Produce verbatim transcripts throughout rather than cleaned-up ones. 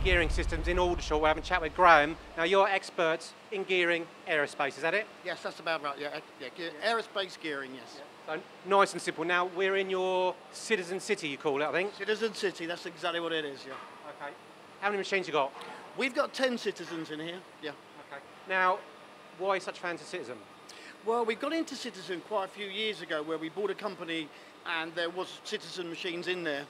F T Gearing Systems in Aldershot. We're having a chat with Graham. Now, you're experts in gearing aerospace, is that it? Yes, that's about right, yeah. yeah, gear, yeah. Aerospace gearing, yes. Yeah. So, nice and simple. Now, we're in your Citizen City, you call it, I think? Citizen City, that's exactly what it is, yeah. Okay. How many machines you got? We've got ten Citizens in here, yeah. Okay. Now, why such fans of Citizen? Well, we got into Citizen quite a few years ago where we bought a company and there was Citizen machines in there.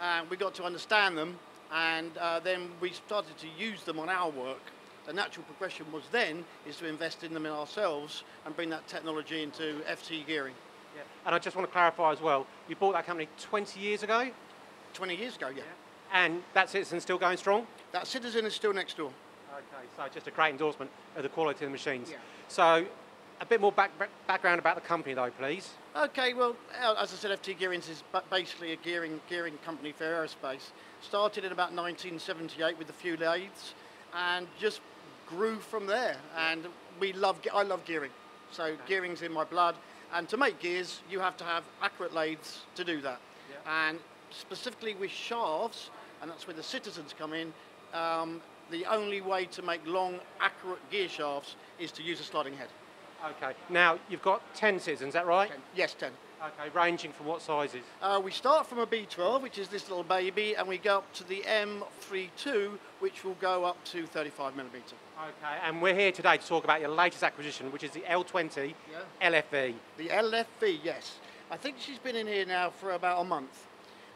And we got to understand them, and uh, then we started to use them on our work. The natural progression was then is to invest in them in ourselves and bring that technology into F T Gearing. Yeah. And I just want to clarify as well, you bought that company twenty years ago? twenty years ago, yeah. yeah. And that Citizen's still going strong? That Citizen is still next door. Okay, so just a great endorsement of the quality of the machines. Yeah. So, a bit more back, background about the company, though, please. Okay, well, as I said, F T Gearing is basically a gearing gearing company for aerospace. Started in about nineteen seventy-eight with a few lathes, and just grew from there. And we love, I love gearing, so okay. Gearing's in my blood. And to make gears, you have to have accurate lathes to do that. Yeah. And specifically with shafts, and that's where the Citizens come in. Um, the only way to make long, accurate gear shafts is to use a sliding head. Okay, now you've got ten Citizens, is that right? ten. Yes, ten. Okay, ranging from what sizes? Uh, we start from a B twelve, which is this little baby, and we go up to the M thirty-two, which will go up to thirty-five millimeter. Okay, and we're here today to talk about your latest acquisition, which is the L twenty yeah. L F V. The L F V, yes. I think she's been in here now for about a month.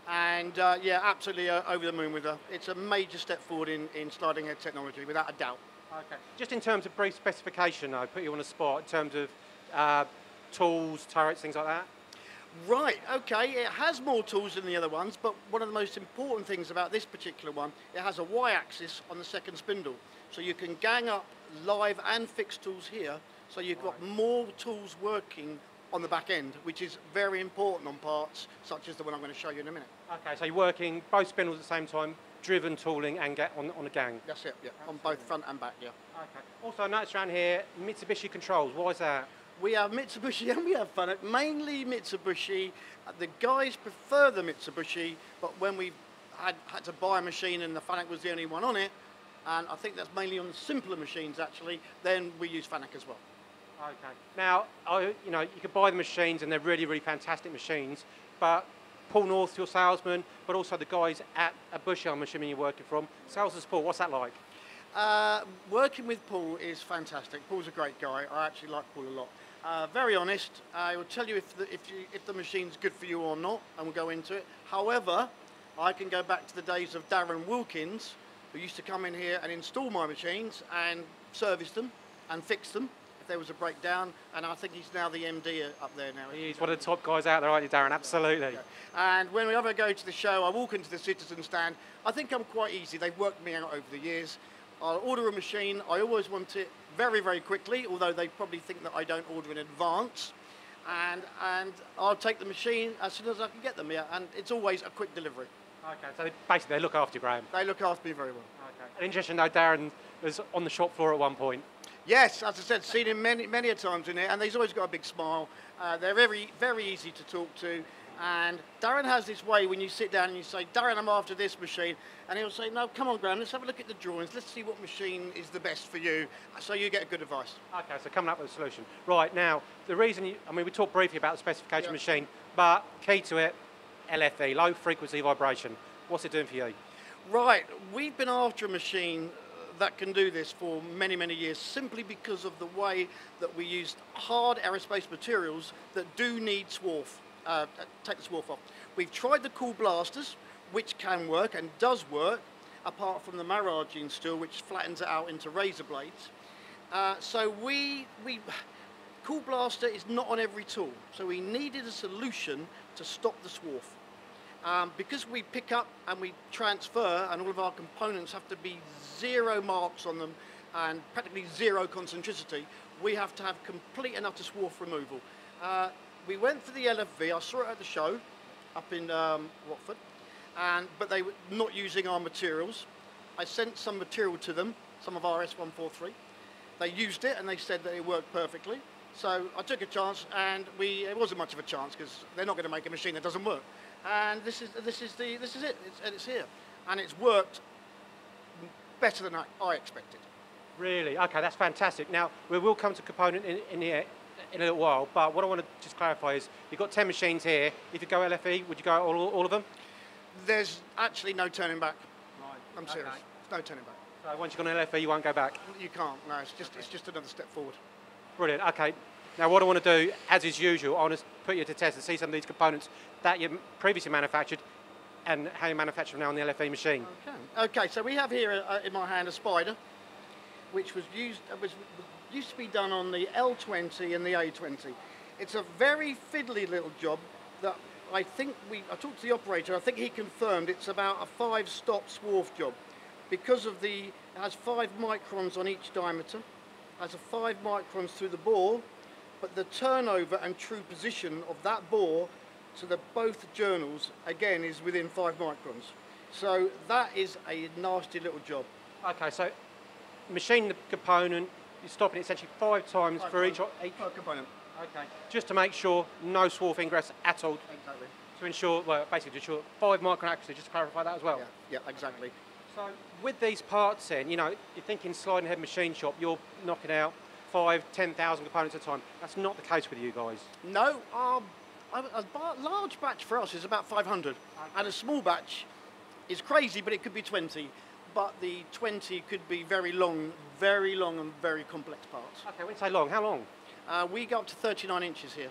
And uh, yeah, absolutely uh, over the moon with her. It's a major step forward in, in sliding head technology, without a doubt. Okay. Just in terms of brief specification, though, put you on the spot in terms of uh, tools, turrets, things like that? Right, okay, it has more tools than the other ones, but one of the most important things about this particular one, it has a Y-axis on the second spindle. So you can gang up live and fixed tools here, so you've right. got more tools working on the back end, which is very important on parts such as the one I'm going to show you in a minute. Okay, so you're working both spindles at the same time, driven tooling and get on, on the gang. That's it, yeah, absolutely. On both front and back, yeah. Okay. Also, I noticed around here, Mitsubishi controls, why is that? We have Mitsubishi and we have Fanuc, mainly Mitsubishi. The guys prefer the Mitsubishi, but when we had, had to buy a machine and the Fanuc was the only one on it, and I think that's mainly on the simpler machines actually, then we use Fanuc as well. Okay. Now, I, you know, you can buy the machines and they're really, really fantastic machines, but Paul North, your salesman, but also the guys at a Bush, I'm assuming you're working from. Sales and support, what's that like? Uh, working with Paul is fantastic. Paul's a great guy. I actually like Paul a lot. Uh, very honest. I uh, will tell you if the, if, you, if the machine's good for you or not, and we'll go into it. However, I can go back to the days of Darren Wilkins, who used to come in here and install my machines and service them and fix them. There was a breakdown, and I think he's now the M D up there now. He's one of the top guys out there, aren't you, Darren? Absolutely. Yeah. And when we ever go to the show, I walk into the Citizen stand. I think I'm quite easy. They've worked me out over the years. I'll order a machine. I always want it very, very quickly, although they probably think that I don't order in advance. And, and I'll take the machine as soon as I can get them, yeah. And it's always a quick delivery. Okay, so they basically they look after you, Graham. They look after me very well. Okay. Interesting, though, Darren was on the shop floor at one point. Yes, as I said, seen him many, many a times in here, and he's always got a big smile. Uh, they're very, very easy to talk to, and Darren has this way when you sit down and you say, Darren, I'm after this machine, and he'll say, no, come on, Graham, let's have a look at the drawings, let's see what machine is the best for you, so you get good advice. Okay, so coming up with a solution. Right, now, the reason, you, I mean, we talked briefly about the specification yeah. machine, but key to it, L F V, low frequency vibration. What's it doing for you? Right, we've been after a machine that can do this for many, many years, simply because of the way that we used hard aerospace materials that do need swarf, uh, take the swarf off. We've tried the cool blasters, which can work and does work, apart from the maraging steel, which flattens it out into razor blades. Uh, so we, we, cool blaster is not on every tool, so we needed a solution to stop the swarf. Um, because we pick up and we transfer and all of our components have to be zero marks on them and practically zero concentricity, we have to have complete and utter swarf removal. Uh, we went for the L F V, I saw it at the show up in um, Watford, and, but they were not using our materials. I sent some material to them, some of our S one forty-three. They used it and they said that it worked perfectly. So I took a chance, and we, it wasn't much of a chance because they're not going to make a machine that doesn't work. And this is, this is, the, this is it, it's, and it's here. And it's worked better than I, I expected. Really? Okay, that's fantastic. Now, we will come to component in, in here in a little while, but what I want to just clarify is you've got ten machines here. If you go L F E, would you go all, all of them? There's actually no turning back. Right. I'm serious. Okay. There's no turning back. So once you've gone L F E, you won't go back? You can't, no. It's just, okay. It's just another step forward. Brilliant. Okay. Now, what I want to do, as is usual, I want to put you to test and see some of these components that you previously manufactured and how you manufacture them now on the L F V machine. Okay. Okay, so we have here uh, in my hand a spider, which was used, uh, was, used to be done on the L twenty and the A twenty. It's a very fiddly little job that I think we, I talked to the operator, I think he confirmed it's about a five-stop swarf job. Because of the, it has five microns on each diameter, has a five microns through the bore, but the turnover and true position of that bore to the both journals, again, is within five microns. So that is a nasty little job. Okay, so machine the component, you stop it essentially five times five for times each, each oh, component. Okay, just to make sure no swarf ingress at all. Exactly. To ensure, well, basically to ensure five micron accuracy, just to clarify that as well. Yeah, yeah, exactly. So with these parts then, you know, you're thinking sliding head machine shop, you're knocking out five, ten thousand components at a time. That's not the case with you guys. No, our, a large batch for us is about five hundred, okay, and a small batch is crazy, but it could be twenty. But the twenty could be very long, very long and very complex parts. Okay, when you say long, how long? Uh, we go up to thirty-nine inches here.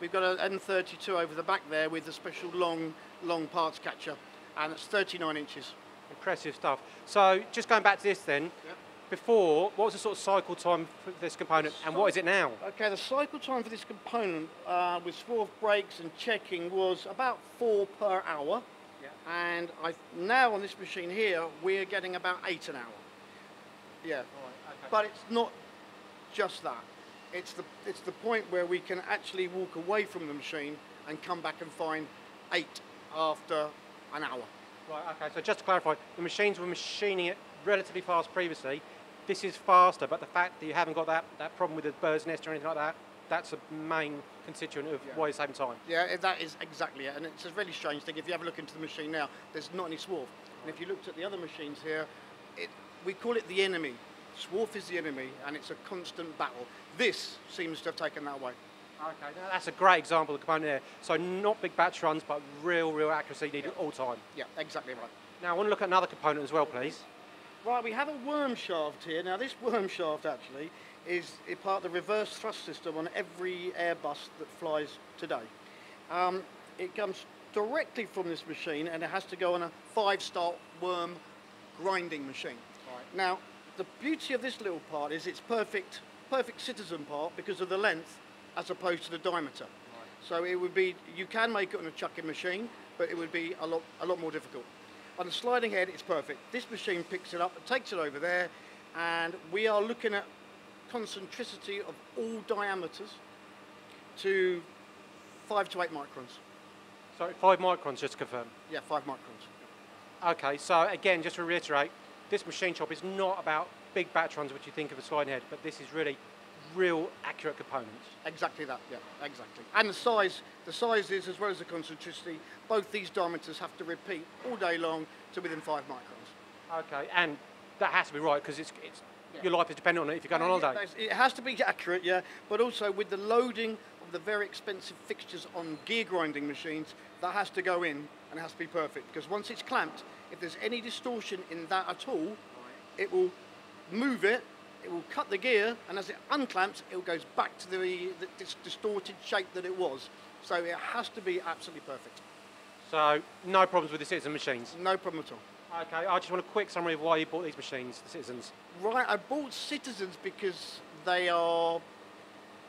We've got an N thirty-two over the back there with a special long, long parts catcher, and it's thirty-nine inches. Impressive stuff. So just going back to this then, yep. Before, what was the sort of cycle time for this component, and what is it now? Okay, the cycle time for this component uh, with swarf brakes and checking was about four per hour. And I've, now on this machine here, we're getting about eight an hour. Yeah, right, okay. But it's not just that. It's the, it's the point where we can actually walk away from the machine and come back and find eight after an hour. Right, okay, so just to clarify, the machines were machining it relatively fast previously. This is faster, but the fact that you haven't got that, that problem with the bird's nest or anything like that, that's a main constituent of yeah. why it's saving time. Yeah, that is exactly it. And it's a really strange thing. If you have a look into the machine now, there's not any swarf. And if you looked at the other machines here, it, we call it the enemy. Swarf is the enemy, and it's a constant battle. This seems to have taken that way. Okay, now that's a great example of the component there. So not big batch runs, but real, real accuracy needed yeah. all time. Yeah, exactly right. Now I want to look at another component as well, please. Right, we have a worm shaft here. Now this worm shaft actually is part of the reverse thrust system on every Airbus that flies today. Um, it comes directly from this machine, and it has to go on a five-star worm grinding machine. Right. Now, the beauty of this little part is it's perfect, perfect citizen part because of the length as opposed to the diameter. Right. So it would be, you can make it on a chucking machine, but it would be a lot, a lot more difficult. On the sliding head, it's perfect. This machine picks it up and takes it over there, and we are looking at concentricity of all diameters to five to eight microns. Sorry, five microns, just to confirm? Yeah, five microns. Okay, so again, just to reiterate, this machine shop is not about big batch runs, which you think of a sliding head, but this is really real accurate components. Exactly that, yeah, exactly. And the size, the sizes as well as the concentricity, both these diameters have to repeat all day long to within five microns. Okay, and that has to be right because it's, it's yeah. your life is dependent on it if you're going on holiday. It has to be accurate, yeah, but also with the loading of the very expensive fixtures on gear grinding machines, that has to go in and it has to be perfect because once it's clamped, if there's any distortion in that at all, right. it will move it. It will cut the gear, and as it unclamps, it goes back to the, the this distorted shape that it was. So it has to be absolutely perfect. So no problems with the Citizen machines? No problem at all. Okay, I just want a quick summary of why you bought these machines, the Citizens. Right, I bought Citizens because they are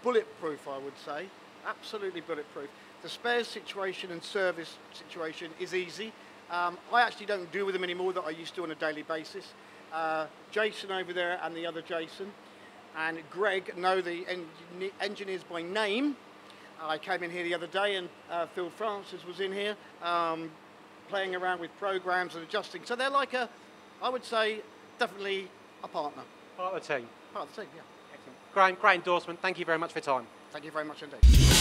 bulletproof, I would say. Absolutely bulletproof. The spare situation and service situation is easy. Um, I actually don't deal with them anymore that I used to on a daily basis. Uh, Jason over there and the other Jason and Greg know the en engineers by name. I came in here the other day and uh, Phil Francis was in here um, playing around with programs and adjusting. So they're like a, I would say, definitely a partner. Part of the team. Part of the team, yeah. Excellent. Great, great endorsement. Thank you very much for your time. Thank you very much indeed.